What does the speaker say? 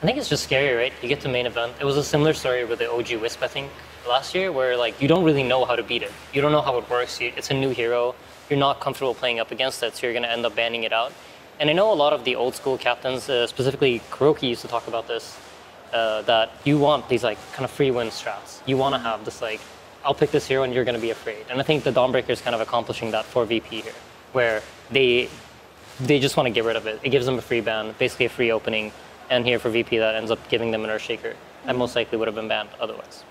I think it's just scary, right? You get to main event. It was a similar story with the OG Wisp, I think, last year, where like you don't really know how to beat it. You don't know how it works. It's a new hero. You're not comfortable playing up against it, so you're going to end up banning it out. And I know a lot of the old school captains, specifically Kuroki, used to talk about this, that you want these like kind of free win strats. You want to have this like, I'll pick this hero and you're going to be afraid. And I think the Dawnbreaker is kind of accomplishing that for VP here, where they just want to get rid of it. It gives them a free ban, basically a free opening. And here for VP, that ends up giving them an Earthshaker that most likely would have been banned otherwise.